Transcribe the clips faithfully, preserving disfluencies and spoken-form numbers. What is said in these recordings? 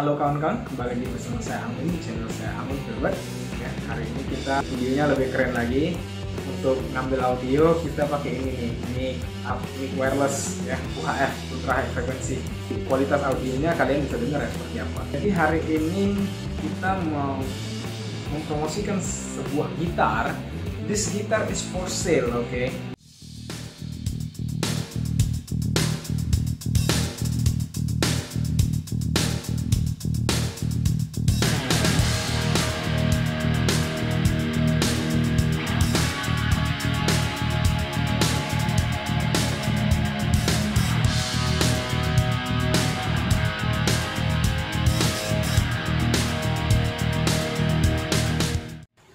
Halo kawan-kawan, kembali lagi bersama saya Angwyn, di channel saya Angwyn Filberth. Ya, hari ini kita videonya lebih keren lagi. Untuk ngambil audio kita pakai ini nih, ini mic wireless ya, U H F, ultra high frequency. Kualitas audionya kalian bisa dengar ya seperti apa. Jadi hari ini kita mau mempromosikan sebuah gitar. This guitar is for sale, oke? Okay?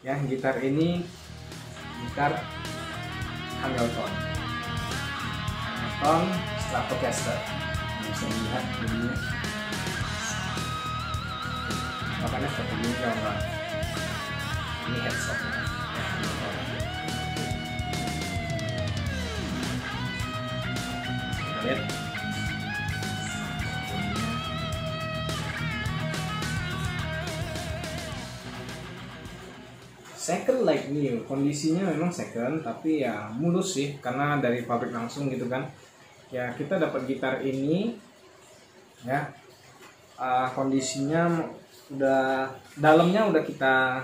Ya, gitar ini gitar Hamiltone, Hamiltone Stratocaster. Bisa lihat bunyinya, makanya seperti ini kawan. Ini headstocknya. Lihat. Second like new, kondisinya memang second tapi ya mulus sih karena dari pabrik langsung gitu kan. Ya kita dapat gitar ini ya, uh, kondisinya udah, dalamnya udah kita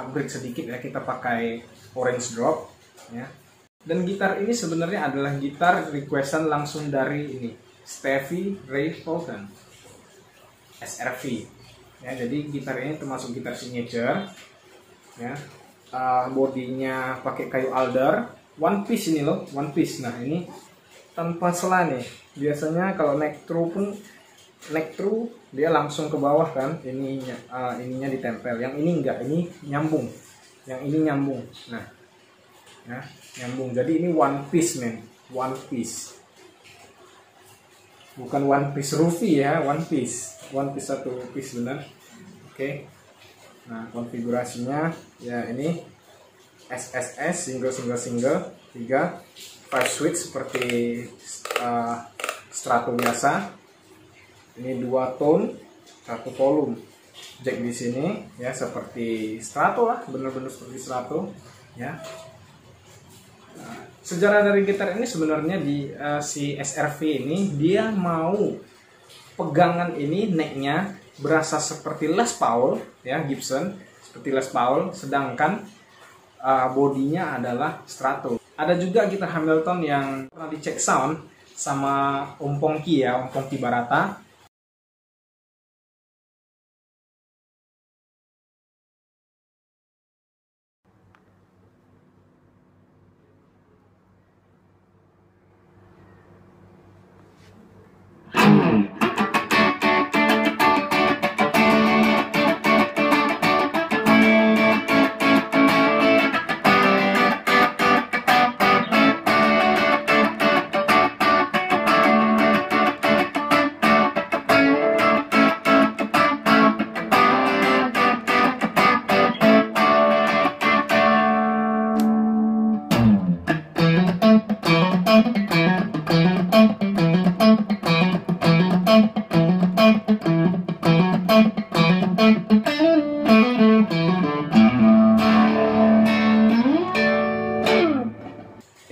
upgrade sedikit ya, kita pakai orange drop ya. Dan gitar ini sebenarnya adalah gitar requestan langsung dari ini Stevie Ray Vaughan, S R V ya. Jadi gitar ini termasuk gitar signature ya, uh, bodinya pakai kayu alder, one piece ini loh, one piece. Nah ini tanpa sela nih, biasanya kalau neck through pun neck through dia langsung ke bawah kan, ininya uh, ininya ditempel. Yang ini enggak, ini nyambung, yang ini nyambung. Nah ya, nyambung, jadi ini one piece men, one piece, bukan one piece rufi ya, one piece, one piece satu piece benar. Oke okay. Nah konfigurasinya ya ini S S S, single single single tiga, five switch seperti uh, strato biasa. Ini dua tone satu volume, jack di sini ya seperti strato lah, bener-bener seperti strato ya. Nah, sejarah dari gitar ini sebenarnya di uh, si S R V ini dia mau pegangan ini necknya berasa seperti Les Paul ya, Gibson, seperti Les Paul, sedangkan uh, bodinya adalah strato. Ada juga gitar Hamilton yang pernah dicek sound sama Om Pongki ya, Om Pongki Barata.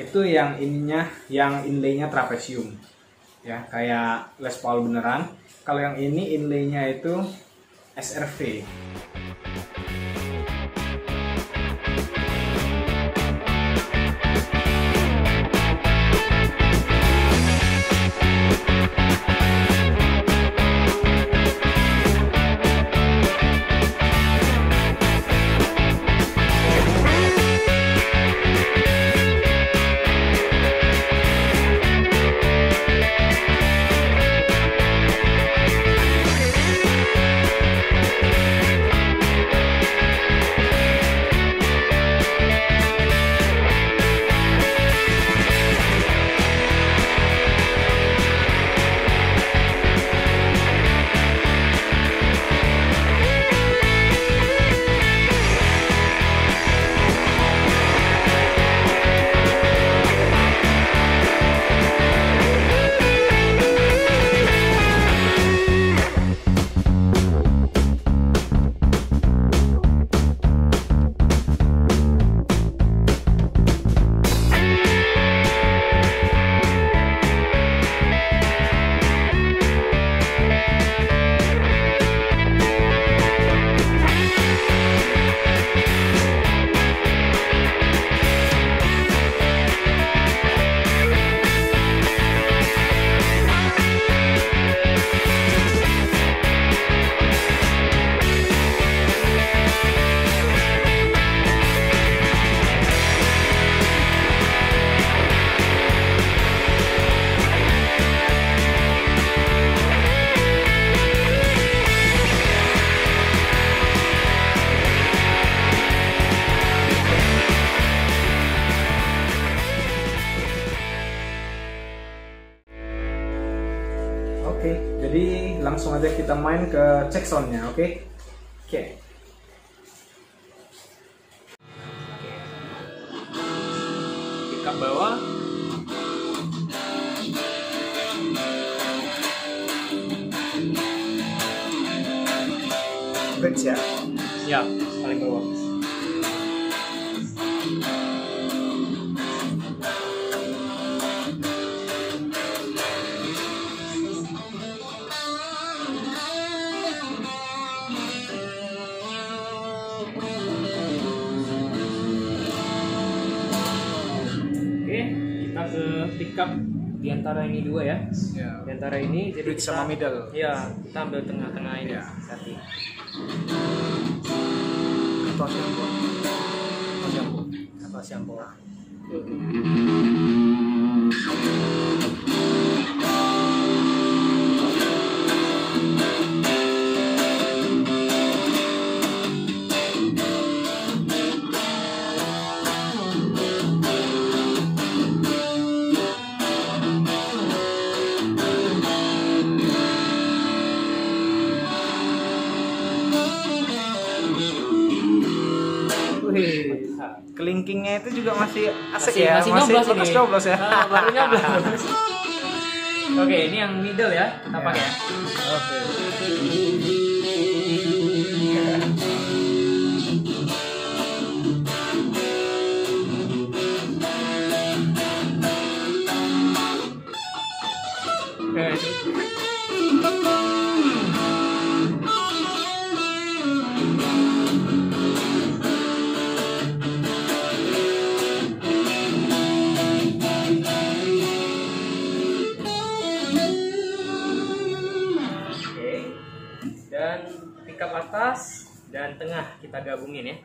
Itu yang ininya, yang inlaynya trapesium ya, kayak Les Paul beneran. Kalau yang ini inlaynya itu S R V. Oke, jadi langsung aja kita main ke check soundnya. Oke, oke. Pickup bawah. Bridge ya? Ya, paling bawah. Pickup di antara ini dua ya, yeah. Di antara ini jadi kita, sama middle. Ya, kita ambil tengah-tengah ini. Yeah. Satu. Atau siampo. Atau siampo. Atau siampo. Kelingkingnya itu juga masih asik ya, masih nyoblos ya, baru nyoblos. Oke, ini yang middle ya, kita pakai ya. Oke. Atas dan tengah kita gabungin ya.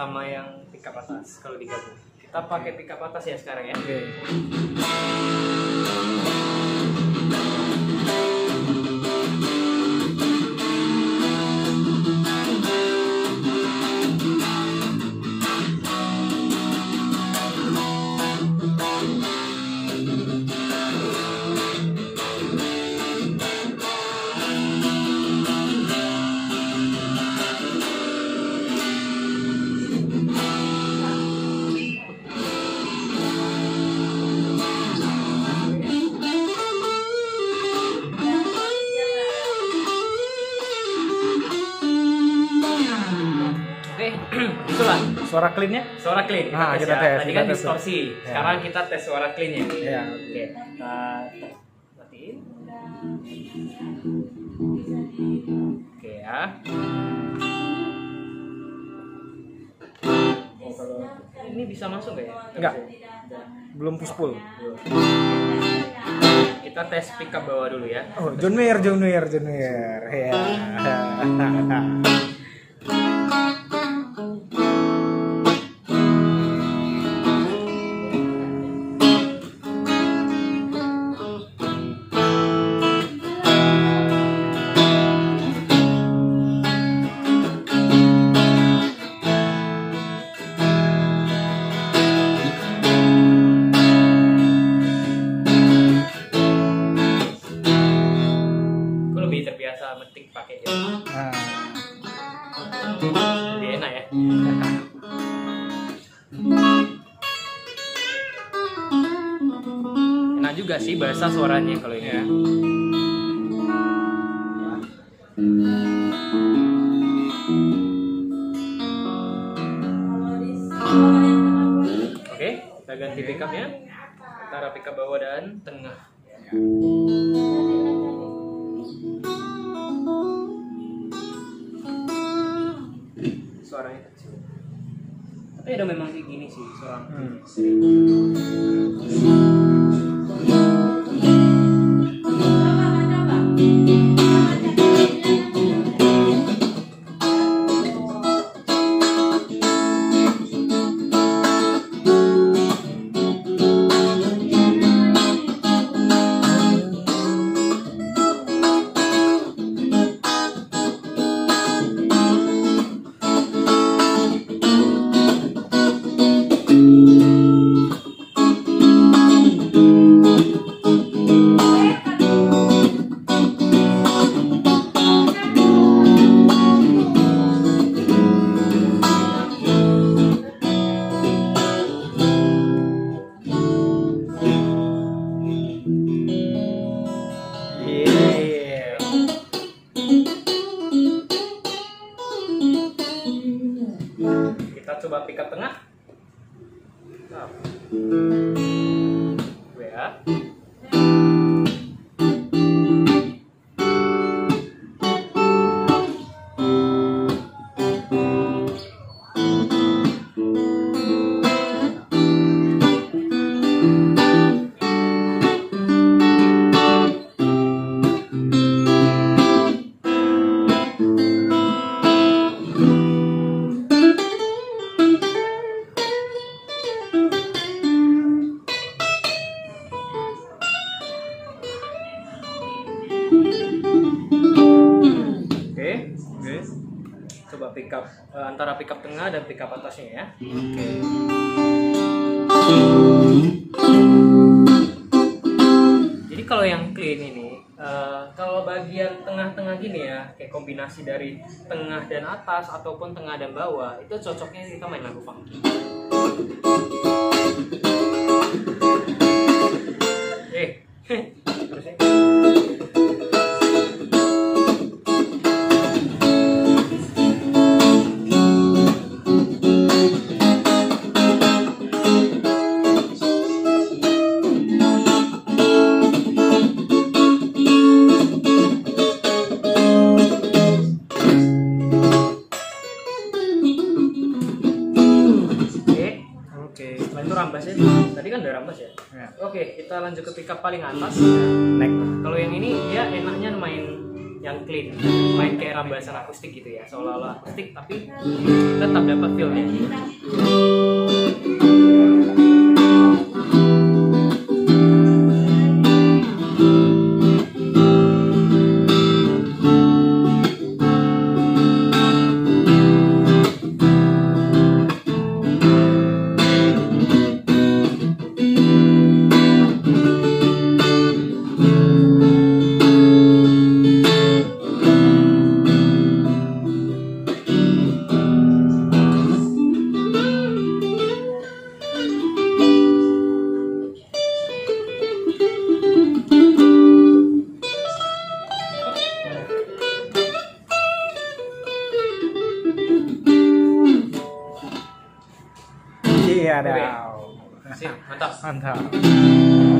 Sama yang pickup atas kalau digabung. Kita pakai pickup atas ya sekarang ya. Oke. Suara clean-nya? Suara clean. Nah, kita tes. Tadi kan distorsi. Sekarang kita tes suara clean-nya. Iya. Oke. Kita matiin. Oke ya. Oh, kalau ini bisa masuk nggak ya? Enggak. Belum push pull. Kita tes pickup bawah dulu ya. Oh, John Mayer, John Mayer, John Mayer. Ya. Juga sih bahasa suaranya kalau ini ya. Oke, kita ganti pickup ya, antara pickup bawah dan tengah. Suaranya kecil. Tapi Tapi ada memang kayak gini sih soal antara pickup tengah dan pickup atasnya ya. Oke. Okay. Jadi kalau yang clean ini, uh, kalau bagian tengah-tengah gini ya, kayak kombinasi dari tengah dan atas ataupun tengah dan bawah, itu cocoknya kita main lagu funky. Eh. Kita lanjut ke pickup paling atas. Neck. Kalau yang ini ya enaknya main yang clean, main kayak rambasan akustik gitu ya, seolah-olah akustik tapi tetap dapat feelnya. Mantap.